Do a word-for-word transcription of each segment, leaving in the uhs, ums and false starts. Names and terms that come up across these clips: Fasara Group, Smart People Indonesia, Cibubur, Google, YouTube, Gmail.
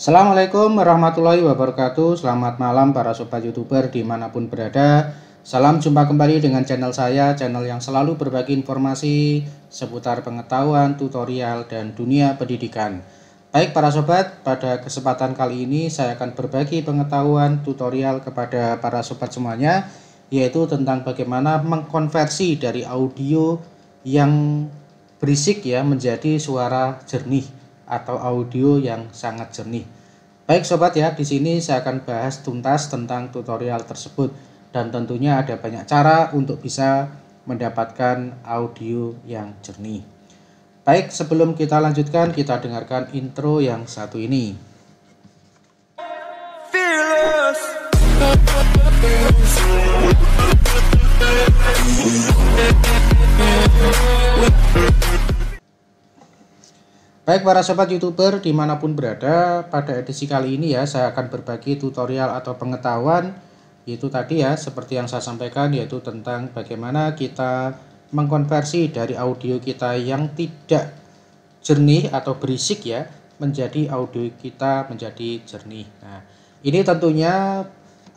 Assalamualaikum warahmatullahi wabarakatuh. Selamat malam para sobat youtuber dimanapun berada. Salam jumpa kembali dengan channel saya, channel yang selalu berbagi informasi seputar pengetahuan, tutorial, dan dunia pendidikan. Baik para sobat, pada kesempatan kali ini saya akan berbagi pengetahuan tutorial kepada para sobat semuanya, yaitu tentang bagaimana mengkonversi dari audio yang berisik ya menjadi suara jernih atau audio yang sangat jernih. Baik sobat ya, di sini saya akan bahas tuntas tentang tutorial tersebut dan tentunya ada banyak cara untuk bisa mendapatkan audio yang jernih. Baik, sebelum kita lanjutkan, kita dengarkan intro yang satu ini. Fearless. Baik para sobat youtuber dimanapun berada, pada edisi kali ini ya saya akan berbagi tutorial atau pengetahuan, yaitu tadi ya seperti yang saya sampaikan, yaitu tentang bagaimana kita mengkonversi dari audio kita yang tidak jernih atau berisik ya menjadi audio kita menjadi jernih. Nah, ini tentunya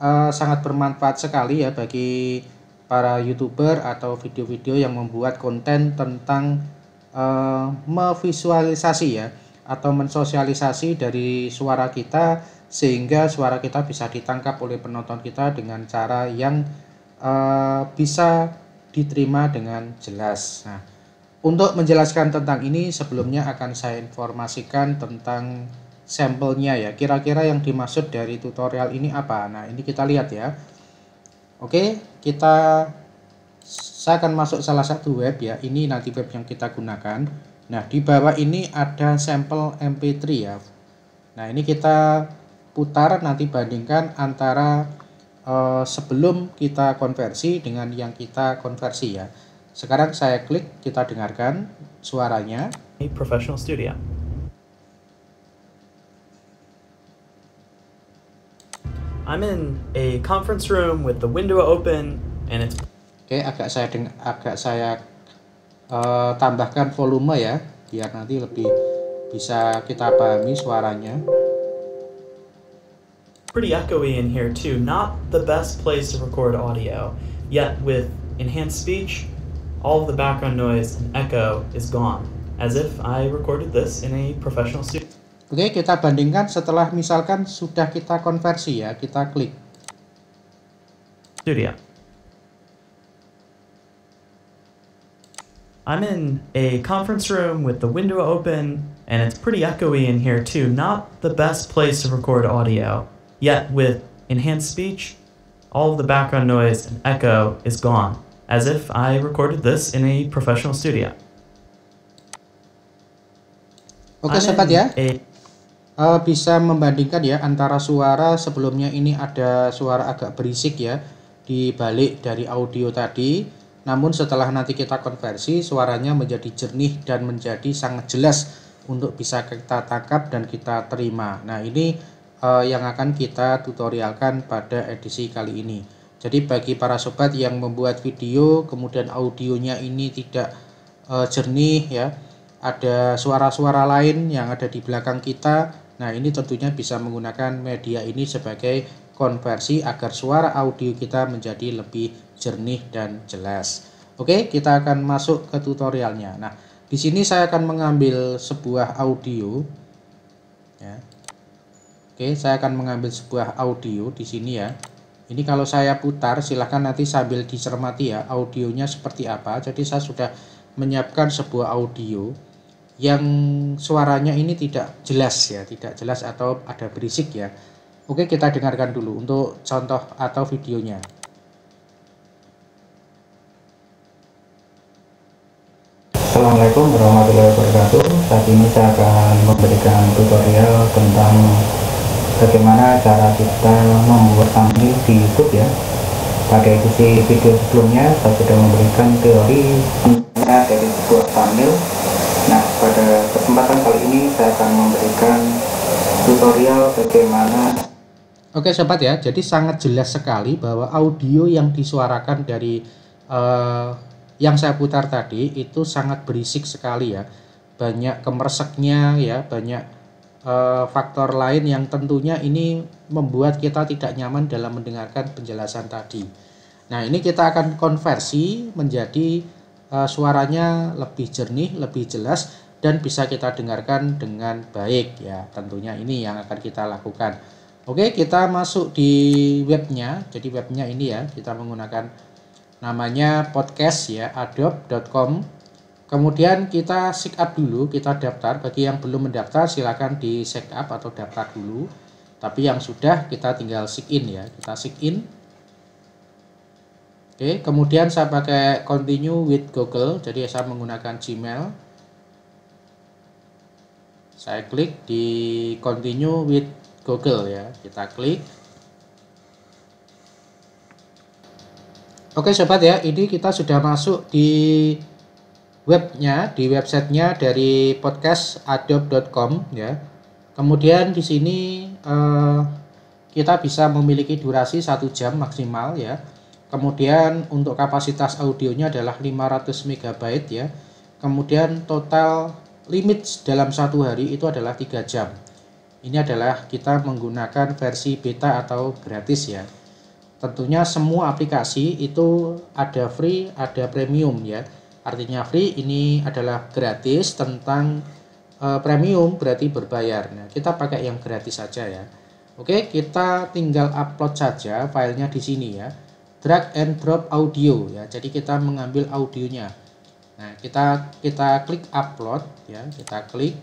uh, sangat bermanfaat sekali ya bagi para youtuber atau video-video yang membuat konten tentang Uh, memvisualisasi ya atau mensosialisasi dari suara kita, sehingga suara kita bisa ditangkap oleh penonton kita dengan cara yang uh, bisa diterima dengan jelas. Nah, untuk menjelaskan tentang ini sebelumnya akan saya informasikan tentang sampelnya ya, kira-kira yang dimaksud dari tutorial ini apa. Nah, ini kita lihat ya. Oke, kita saya akan masuk salah satu web ya, ini nanti web yang kita gunakan. Nah, di bawah ini ada sampel M P tiga ya. Nah, ini kita putar, nanti bandingkan antara eh, sebelum kita konversi dengan yang kita konversi ya. Sekarang saya klik, kita dengarkan suaranya. Hey, professional studio. I'm in a conference room with the window open and it's Oke, agak saya agak saya uh, tambahkan volume ya, biar nanti lebih bisa kita pahami suaranya. Pretty echoey in here too. Not the best place to record audio. Yet with enhanced speech, all of the background noise and echo is gone, as if I recorded this in a professional studio. Oke, kita bandingkan setelah misalkan sudah kita konversi ya, kita klik. Studio. I'm in a conference room with the window open, and it's pretty echoey in here too. Not the best place to record audio. Yet with enhanced speech, all of the background noise and echo is gone, as if I recorded this in a professional studio. Oke sobat ya, a... uh, bisa membandingkan ya antara suara sebelumnya, ini ada suara agak berisik ya di balik dari audio tadi. Namun setelah nanti kita konversi, suaranya menjadi jernih dan menjadi sangat jelas untuk bisa kita tangkap dan kita terima. Nah, ini eh, yang akan kita tutorialkan pada edisi kali ini. Jadi bagi para sobat yang membuat video kemudian audionya ini tidak eh, jernih ya, ada suara-suara lain yang ada di belakang kita. Nah, ini tentunya bisa menggunakan media ini sebagai konversi agar suara audio kita menjadi lebih jernih dan jelas. Oke, kita akan masuk ke tutorialnya. Nah, di sini saya akan mengambil sebuah audio. Ya. Oke, saya akan mengambil sebuah audio di sini ya. Ini kalau saya putar, silahkan nanti sambil dicermati ya audionya seperti apa. Jadi saya sudah menyiapkan sebuah audio yang suaranya ini tidak jelas ya, tidak jelas atau ada berisik ya. Oke, kita dengarkan dulu untuk contoh atau videonya. Assalamualaikum warahmatullahi wabarakatuh. Saat ini saya akan memberikan tutorial tentang bagaimana cara kita membuat thumbnail di YouTube ya. Pada edisi video sebelumnya saya sudah memberikan teori dari sebuah thumbnail. Nah, pada kesempatan kali ini saya akan memberikan tutorial bagaimana. Oke sobat ya, jadi sangat jelas sekali bahwa audio yang disuarakan dari eh, yang saya putar tadi itu sangat berisik sekali ya. Banyak kemereseknya ya, banyak uh, faktor lain yang tentunya ini membuat kita tidak nyaman dalam mendengarkan penjelasan tadi. Nah, ini kita akan konversi menjadi uh, suaranya lebih jernih, lebih jelas, dan bisa kita dengarkan dengan baik ya. Tentunya ini yang akan kita lakukan. Oke, kita masuk di webnya. Jadi webnya ini ya, kita menggunakan namanya podcast ya, adobe titik com. Kemudian kita sign up dulu, kita daftar. Bagi yang belum mendaftar silakan di sign up atau daftar dulu. Tapi yang sudah kita tinggal sign in ya, kita sign in. Oke, kemudian saya pakai continue with Google, jadi saya menggunakan Gmail. Saya klik di continue with Google ya, kita klik. Oke sobat ya, ini kita sudah masuk di webnya, di websitenya dari podcast adobe titik com ya. Kemudian di sini eh, kita bisa memiliki durasi satu jam maksimal ya. Kemudian untuk kapasitas audionya adalah lima ratus megabyte ya. Kemudian total limit dalam satu hari itu adalah tiga jam. Ini adalah kita menggunakan versi beta atau gratis ya. Tentunya semua aplikasi itu ada free, ada premium ya. Artinya free ini adalah gratis, tentang e, premium berarti berbayar. Nah, kita pakai yang gratis saja ya. Oke, kita tinggal upload saja filenya di sini ya. Drag and drop audio ya. Jadi kita mengambil audionya. Nah, kita kita klik upload ya, kita klik.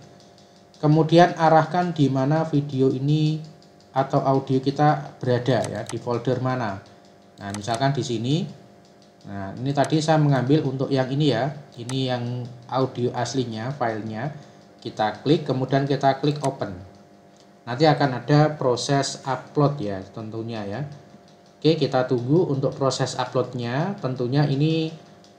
Kemudian arahkan di mana video ini atau audio kita berada ya, di folder mana. Nah, misalkan di sini. Nah, ini tadi saya mengambil untuk yang ini ya. Ini yang audio aslinya, filenya. Kita klik, kemudian kita klik open. Nanti akan ada proses upload ya, tentunya ya. Oke, kita tunggu untuk proses uploadnya. Tentunya ini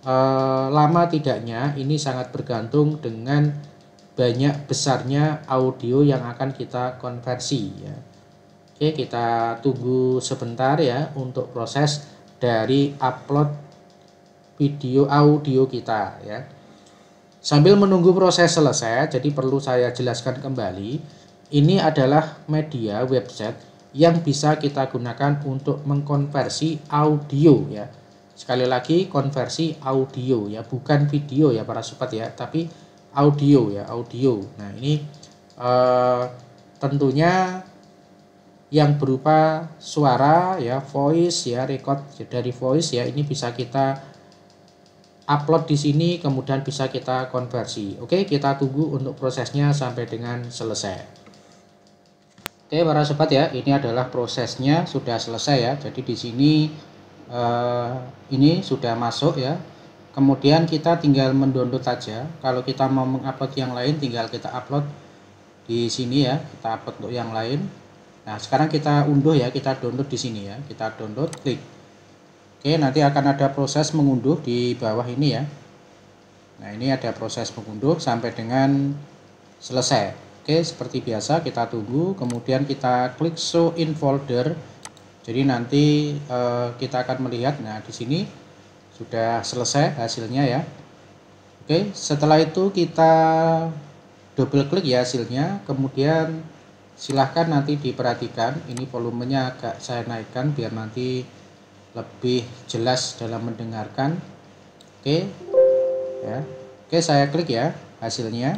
eh, lama tidaknya, ini sangat bergantung dengan banyak besarnya audio yang akan kita konversi ya. Oke, kita tunggu sebentar ya untuk proses dari upload video audio kita ya. Sambil menunggu proses selesai, jadi perlu saya jelaskan kembali, ini adalah media website yang bisa kita gunakan untuk mengkonversi audio ya. Sekali lagi, konversi audio ya, bukan video ya para sobat ya, tapi audio ya, audio. Nah, ini eh, tentunya yang berupa suara ya, voice ya, record dari voice ya, ini bisa kita upload di sini, kemudian bisa kita konversi. Oke, kita tunggu untuk prosesnya sampai dengan selesai. Oke, para sobat ya, ini adalah prosesnya sudah selesai ya. Jadi di sini eh, ini sudah masuk ya. Kemudian kita tinggal mendownload saja. Kalau kita mau mengupload yang lain, tinggal kita upload di sini ya. Kita upload untuk yang lain. Nah, sekarang kita unduh ya. Kita download di sini ya. Kita download, klik. Oke, nanti akan ada proses mengunduh di bawah ini ya. Nah, ini ada proses mengunduh sampai dengan selesai. Oke, seperti biasa kita tunggu, kemudian kita klik show in folder. Jadi nanti eh, kita akan melihat, nah di sini sudah selesai hasilnya ya. Oke, setelah itu kita double klik ya hasilnya. Kemudian silahkan nanti diperhatikan, ini volumenya agak saya naikkan biar nanti lebih jelas dalam mendengarkan. Oke ya, oke saya klik ya hasilnya.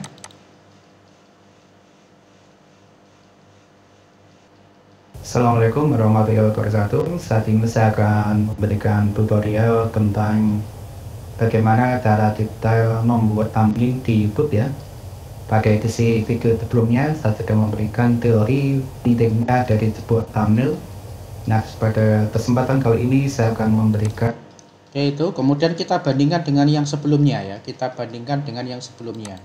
Assalamualaikum warahmatullahi wabarakatuh. Saat ini saya akan memberikan tutorial tentang bagaimana cara detail membuat thumbnail di YouTube ya. Pada edisi video sebelumnya saya sudah memberikan teori pentingnya dari sebuah thumbnail. Nah, pada kesempatan kali ini saya akan memberikan yaitu, kemudian kita bandingkan dengan yang sebelumnya ya. Kita bandingkan dengan yang sebelumnya.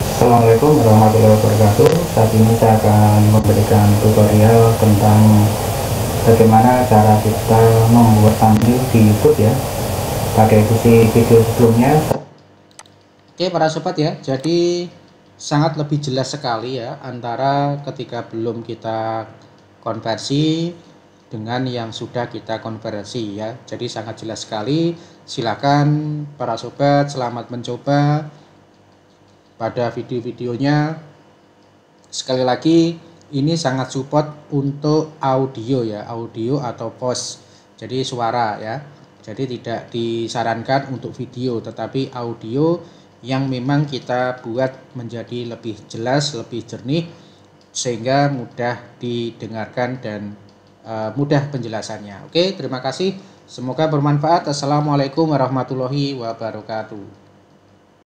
Assalamualaikum warahmatullahi wabarakatuh. Saat ini saya akan memberikan tutorial tentang bagaimana cara kita membuat thumbnail di YouTube ya. Pakai edisi video sebelumnya. Oke para sobat ya, jadi sangat lebih jelas sekali ya antara ketika belum kita konversi dengan yang sudah kita konversi ya. Jadi sangat jelas sekali. Silakan para sobat, selamat mencoba. pada video-videonya. Sekali lagi, ini sangat support untuk audio ya, audio atau voice, jadi suara ya. Jadi tidak disarankan untuk video, tetapi audio yang memang kita buat menjadi lebih jelas, lebih jernih, sehingga mudah didengarkan dan uh, mudah penjelasannya. Oke, terima kasih. Semoga bermanfaat. Assalamualaikum warahmatullahi wabarakatuh.